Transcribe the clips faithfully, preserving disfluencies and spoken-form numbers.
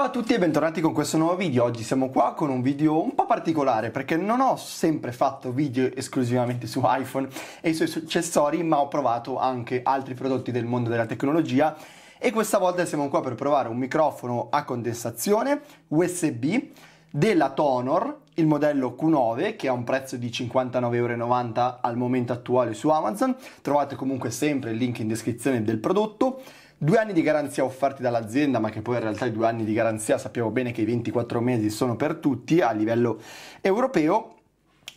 Ciao a tutti e bentornati con questo nuovo video. Oggi siamo qua con un video un po' particolare perché non ho sempre fatto video esclusivamente su iPhone e i suoi successori, ma ho provato anche altri prodotti del mondo della tecnologia e questa volta siamo qua per provare un microfono a condensazione U S B della Tonor, il modello Q nove, che ha un prezzo di cinquantanove e novanta euro al momento attuale su Amazon. Trovate comunque sempre il link in descrizione del prodotto. Due anni di garanzia offerti dall'azienda, ma che poi in realtà i due anni di garanzia sappiamo bene che i ventiquattro mesi sono per tutti a livello europeo.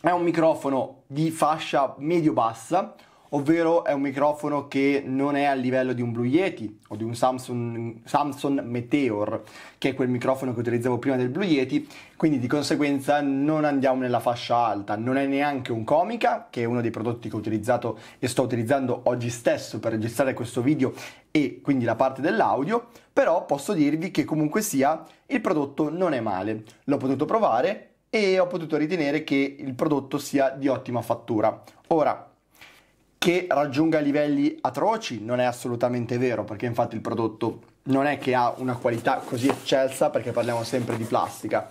È un microfono di fascia medio-bassa, ovvero è un microfono che non è a livello di un Blue Yeti o di un Samsung, Samsung Meteor, che è quel microfono che utilizzavo prima del Blue Yeti, quindi di conseguenza non andiamo nella fascia alta. Non è neanche un Comica, che è uno dei prodotti che ho utilizzato e sto utilizzando oggi stesso per registrare questo video e quindi la parte dell'audio, però posso dirvi che comunque sia il prodotto non è male. L'ho potuto provare e ho potuto ritenere che il prodotto sia di ottima fattura. Ora, che raggiunga livelli atroci non è assolutamente vero, perché infatti il prodotto non è che ha una qualità così eccelsa, perché parliamo sempre di plastica,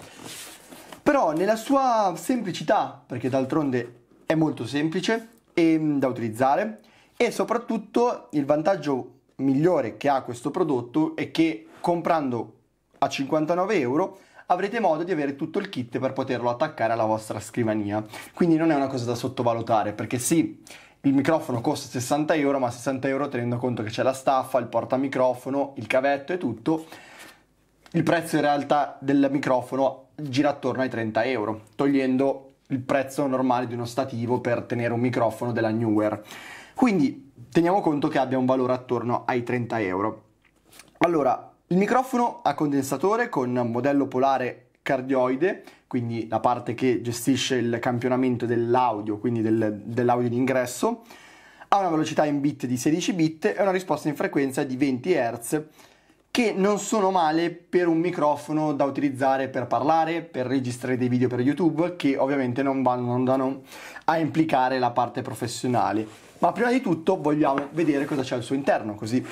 però nella sua semplicità, perché d'altronde è molto semplice e da utilizzare, e soprattutto il vantaggio migliore che ha questo prodotto è che comprando a cinquantanove euro avrete modo di avere tutto il kit per poterlo attaccare alla vostra scrivania, quindi non è una cosa da sottovalutare, perché sì, il microfono costa sessanta euro, ma sessanta euro tenendo conto che c'è la staffa, il portamicrofono, il cavetto e tutto. Il prezzo in realtà del microfono gira attorno ai trenta euro, togliendo il prezzo normale di uno stativo per tenere un microfono della New Wear. Quindi teniamo conto che abbia un valore attorno ai trenta euro. Allora, il microfono a condensatore con modello polare cardioide, quindi la parte che gestisce il campionamento dell'audio, quindi del, dell'audio d'ingresso, ha una velocità in bit di sedici bit e una risposta in frequenza di venti hertz, che non sono male per un microfono da utilizzare per parlare, per registrare dei video per YouTube, che ovviamente non vanno a implicare la parte professionale. Ma prima di tutto vogliamo vedere cosa c'è al suo interno, così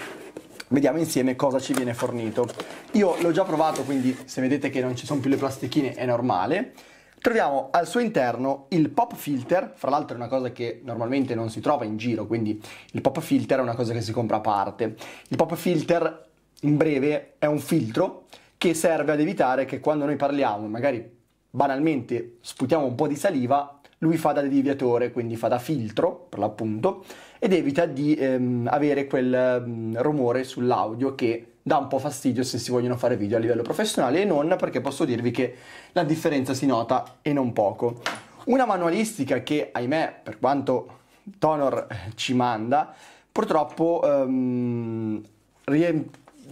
vediamo insieme cosa ci viene fornito. Io l'ho già provato, quindi se vedete che non ci sono più le plastichine è normale. Troviamo al suo interno il pop filter, fra l'altro è una cosa che normalmente non si trova in giro, quindi il pop filter è una cosa che si compra a parte. Il pop filter, in breve, è un filtro che serve ad evitare che quando noi parliamo, magari banalmente sputiamo un po' di saliva, lui fa da deviatore, quindi fa da filtro per l'appunto, ed evita di ehm, avere quel ehm, rumore sull'audio che dà un po' fastidio se si vogliono fare video a livello professionale, e non, perché posso dirvi che la differenza si nota e non poco. Una manualistica che, ahimè, per quanto Tonor ci manda, purtroppo ehm,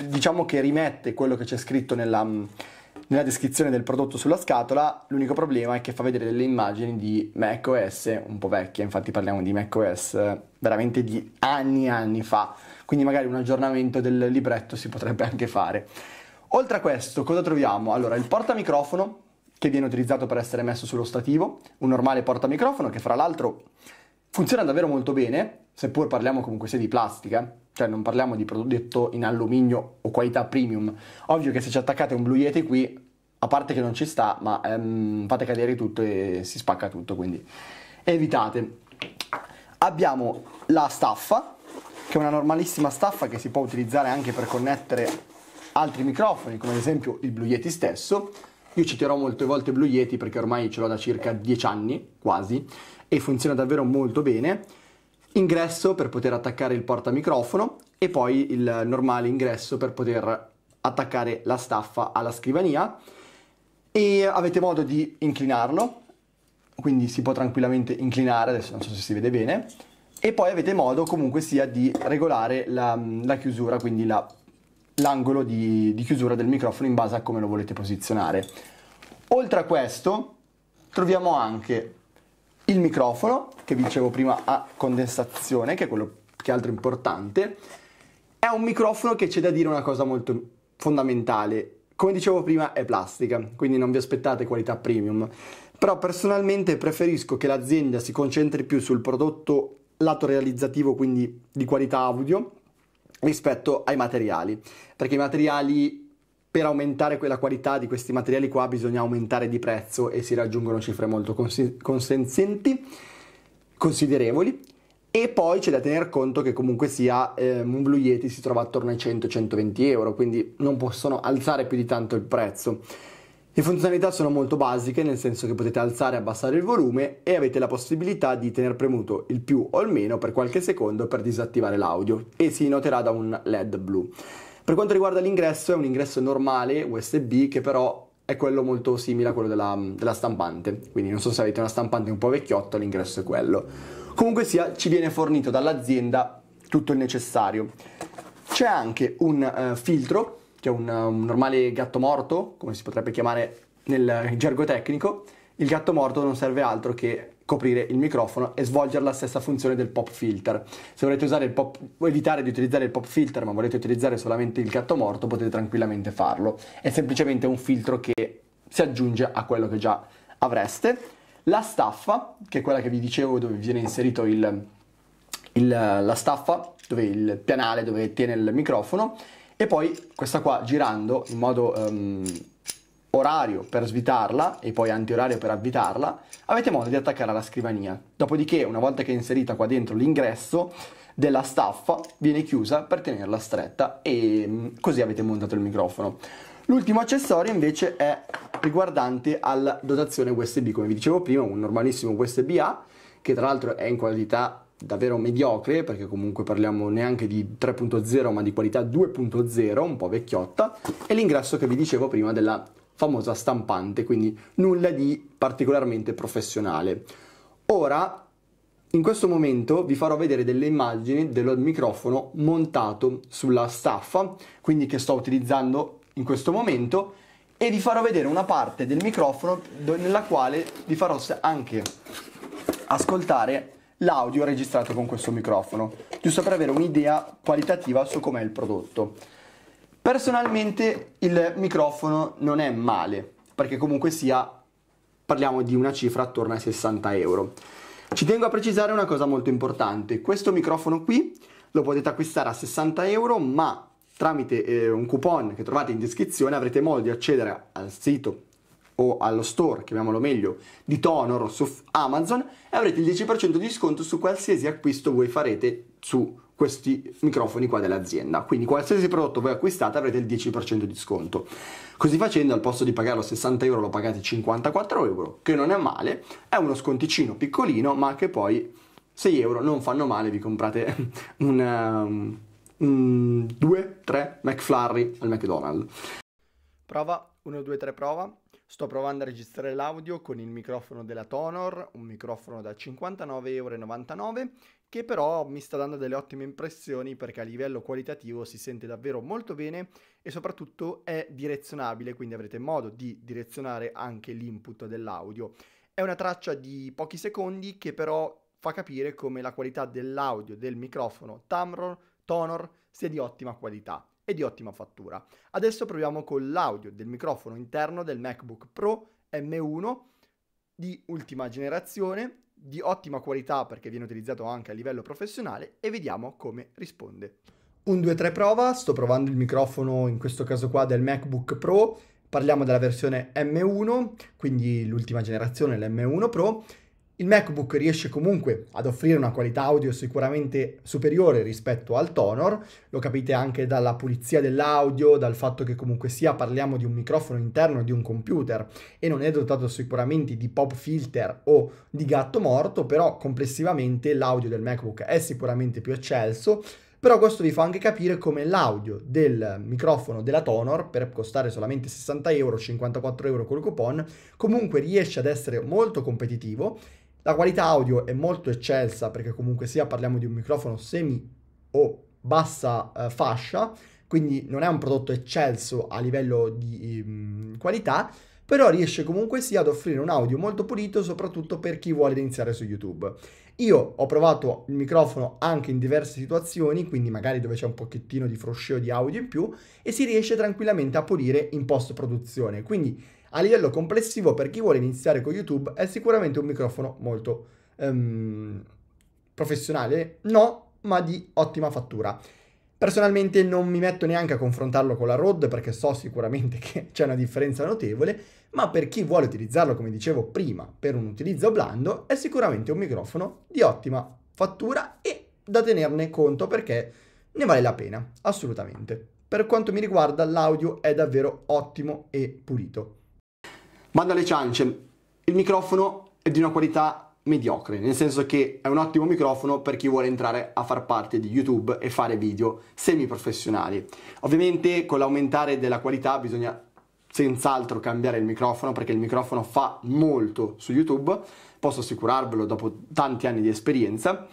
diciamo che rimette quello che c'è scritto nella... nella descrizione del prodotto sulla scatola. L'unico problema è che fa vedere delle immagini di macOS un po' vecchie, infatti parliamo di macOS veramente di anni e anni fa, quindi magari un aggiornamento del libretto si potrebbe anche fare. Oltre a questo, cosa troviamo? Allora, il portamicrofono, che viene utilizzato per essere messo sullo stativo, un normale portamicrofono che fra l'altro funziona davvero molto bene, seppur parliamo comunque sia di plastica, cioè non parliamo di prodotto in alluminio o qualità premium. Ovvio che se ci attaccate un Blue Yeti qui, a parte che non ci sta, ma ehm, fate cadere tutto e si spacca tutto, quindi evitate. Abbiamo la staffa, che è una normalissima staffa che si può utilizzare anche per connettere altri microfoni, come ad esempio il Blue Yeti stesso. Io citerò molte volte Blue Yeti perché ormai ce l'ho da circa dieci anni, quasi, e funziona davvero molto bene. Ingresso per poter attaccare il portamicrofono e poi il normale ingresso per poter attaccare la staffa alla scrivania, e avete modo di inclinarlo, quindi si può tranquillamente inclinare, adesso non so se si vede bene, e poi avete modo comunque sia di regolare la, la chiusura, quindi la, l'angolo di, di chiusura del microfono in base a come lo volete posizionare. Oltre a questo troviamo anche il microfono, che vi dicevo prima a condensazione, che è quello che è altro importante. È un microfono che c'è da dire una cosa molto fondamentale. Come dicevo prima, è plastica, quindi non vi aspettate qualità premium. Però personalmente preferisco che l'azienda si concentri più sul prodotto lato realizzativo, quindi di qualità audio, rispetto ai materiali, perché i materiali per aumentare quella qualità di questi materiali qua bisogna aumentare di prezzo e si raggiungono cifre molto consenzienti, considerevoli. E poi c'è da tener conto che comunque sia eh, un Blue Yeti si trova attorno ai cento centoventi euro, quindi non possono alzare più di tanto il prezzo. Le funzionalità sono molto basiche, nel senso che potete alzare e abbassare il volume e avete la possibilità di tenere premuto il più o il meno per qualche secondo per disattivare l'audio, e si noterà da un L E D blu. Per quanto riguarda l'ingresso, è un ingresso normale U S B, che però è quello molto simile a quello della, della stampante, quindi non so se avete una stampante un po' vecchiotta, l'ingresso è quello. Comunque sia, ci viene fornito dall'azienda tutto il necessario. C'è anche un uh, filtro, che è un, un normale gatto morto, come si potrebbe chiamare nel gergo tecnico. Il gatto morto non serve altro che coprire il microfono e svolgere la stessa funzione del pop filter. Se volete usare il pop, evitare di utilizzare il pop filter ma volete utilizzare solamente il gatto morto, potete tranquillamente farlo. È semplicemente un filtro che si aggiunge a quello che già avreste. La staffa, che è quella che vi dicevo, dove viene inserito il, il, la staffa, dove il pianale, dove tiene il microfono, e poi questa qua, girando in modo um, orario per svitarla e poi antiorario per avvitarla, avete modo di attaccare alla scrivania. Dopodiché, una volta che è inserita qua dentro, l'ingresso della staffa viene chiusa per tenerla stretta, e così avete montato il microfono. L'ultimo accessorio invece è riguardante alla dotazione U S B. Come vi dicevo prima, un normalissimo U S B A, che tra l'altro è in qualità davvero mediocre, perché comunque parliamo neanche di tre punto zero ma di qualità due punto zero, un po' vecchiotta, e l'ingresso che vi dicevo prima della famosa stampante, quindi nulla di particolarmente professionale. Ora, in questo momento vi farò vedere delle immagini del microfono montato sulla staffa, quindi che sto utilizzando in questo momento, e vi farò vedere una parte del microfono nella quale vi farò anche ascoltare l'audio registrato con questo microfono, giusto per avere un'idea qualitativa su com'è il prodotto. Personalmente il microfono non è male, perché comunque sia parliamo di una cifra attorno ai sessanta euro. Ci tengo a precisare una cosa molto importante: questo microfono qui lo potete acquistare a sessanta euro, ma tramite eh, un coupon che trovate in descrizione avrete modo di accedere al sito o allo store, chiamiamolo meglio, di Tonor su Amazon, e avrete il dieci per cento di sconto su qualsiasi acquisto voi farete su questi microfoni qua dell'azienda. Quindi qualsiasi prodotto voi acquistate avrete il dieci per cento di sconto. Così facendo, al posto di pagarlo sessanta euro lo pagate cinquantaquattro euro, che non è male, è uno sconticino piccolino, ma che poi sei euro non fanno male. Vi comprate un due tre McFlurry al McDonald's. Prova uno due tre, prova. Sto provando a registrare l'audio con il microfono della Tonor, un microfono da cinquantanove virgola novantanove euro, che però mi sta dando delle ottime impressioni, perché a livello qualitativo si sente davvero molto bene e soprattutto è direzionabile, quindi avrete modo di direzionare anche l'input dell'audio. È una traccia di pochi secondi che però fa capire come la qualità dell'audio del microfono Tamron, Tonor sia di ottima qualità e di ottima fattura. Adesso proviamo con l'audio del microfono interno del MacBook Pro M uno di ultima generazione, di ottima qualità perché viene utilizzato anche a livello professionale, e vediamo come risponde. uno due tre prova. Sto provando il microfono, in questo caso qua, del MacBook Pro. Parliamo della versione M uno, quindi l'ultima generazione, l'M uno Pro. Il MacBook riesce comunque ad offrire una qualità audio sicuramente superiore rispetto al Tonor, lo capite anche dalla pulizia dell'audio, dal fatto che comunque sia parliamo di un microfono interno di un computer e non è dotato sicuramente di pop filter o di gatto morto, però complessivamente l'audio del MacBook è sicuramente più eccelso. Però questo vi fa anche capire come l'audio del microfono della Tonor, per costare solamente sessanta euro, cinquantaquattro euro col coupon, comunque riesce ad essere molto competitivo. La qualità audio è molto eccelsa, perché comunque sia parliamo di un microfono semi o bassa eh, fascia, quindi non è un prodotto eccelso a livello di um, qualità, però riesce comunque sia ad offrire un audio molto pulito, soprattutto per chi vuole iniziare su YouTube. Io ho provato il microfono anche in diverse situazioni, quindi magari dove c'è un pochettino di fruscio di audio in più, e si riesce tranquillamente a pulire in post-produzione. Quindi a livello complessivo, per chi vuole iniziare con YouTube, è sicuramente un microfono molto um, professionale, no, ma di ottima fattura. Personalmente non mi metto neanche a confrontarlo con la Rode perché so sicuramente che c'è una differenza notevole, ma per chi vuole utilizzarlo, come dicevo prima, per un utilizzo blando, è sicuramente un microfono di ottima fattura e da tenerne conto perché ne vale la pena, assolutamente. Per quanto mi riguarda l'audio è davvero ottimo e pulito. Bando alle ciance, il microfono è di una qualità mediocre, nel senso che è un ottimo microfono per chi vuole entrare a far parte di YouTube e fare video semi professionali. Ovviamente con l'aumentare della qualità bisogna senz'altro cambiare il microfono, perché il microfono fa molto su YouTube, posso assicurarvelo dopo tanti anni di esperienza.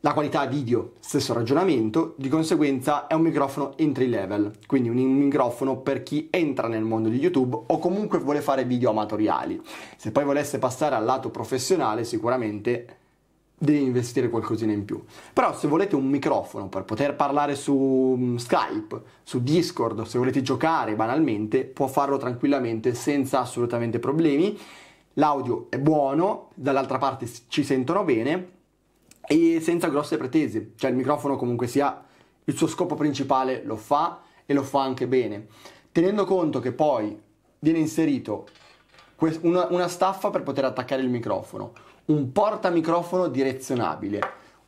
La qualità video, stesso ragionamento, di conseguenza è un microfono entry level, quindi un microfono per chi entra nel mondo di YouTube o comunque vuole fare video amatoriali. Se poi volesse passare al lato professionale sicuramente deve investire qualcosina in più. Però se volete un microfono per poter parlare su Skype, su Discord, se volete giocare banalmente, può farlo tranquillamente senza assolutamente problemi. L'audio è buono, dall'altra parte ci sentono bene, e senza grosse pretese, cioè il microfono comunque sia il suo scopo principale lo fa e lo fa anche bene, tenendo conto che poi viene inserito una, una staffa per poter attaccare il microfono, un portamicrofono direzionabile,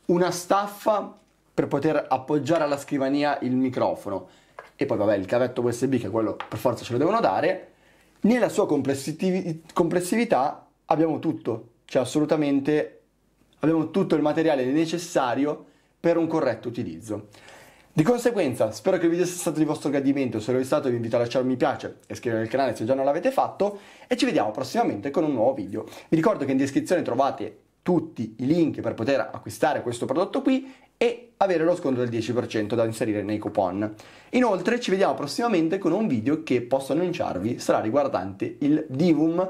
una staffa per poter appoggiare alla scrivania il microfono e poi vabbè il cavetto U S B che quello per forza ce lo devono dare. Nella sua complessività abbiamo tutto, cioè assolutamente abbiamo tutto il materiale necessario per un corretto utilizzo. Di conseguenza, spero che il video sia stato di vostro gradimento, se lo è stato vi invito a lasciare un mi piace e iscrivervi al canale se già non l'avete fatto e ci vediamo prossimamente con un nuovo video. Vi ricordo che in descrizione trovate tutti i link per poter acquistare questo prodotto qui e avere lo sconto del dieci per cento da inserire nei coupon. Inoltre ci vediamo prossimamente con un video che posso annunciarvi sarà riguardante il Divum,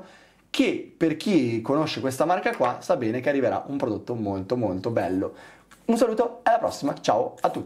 che per chi conosce questa marca qua sa bene che arriverà un prodotto molto molto bello. Un saluto e alla prossima, ciao a tutti!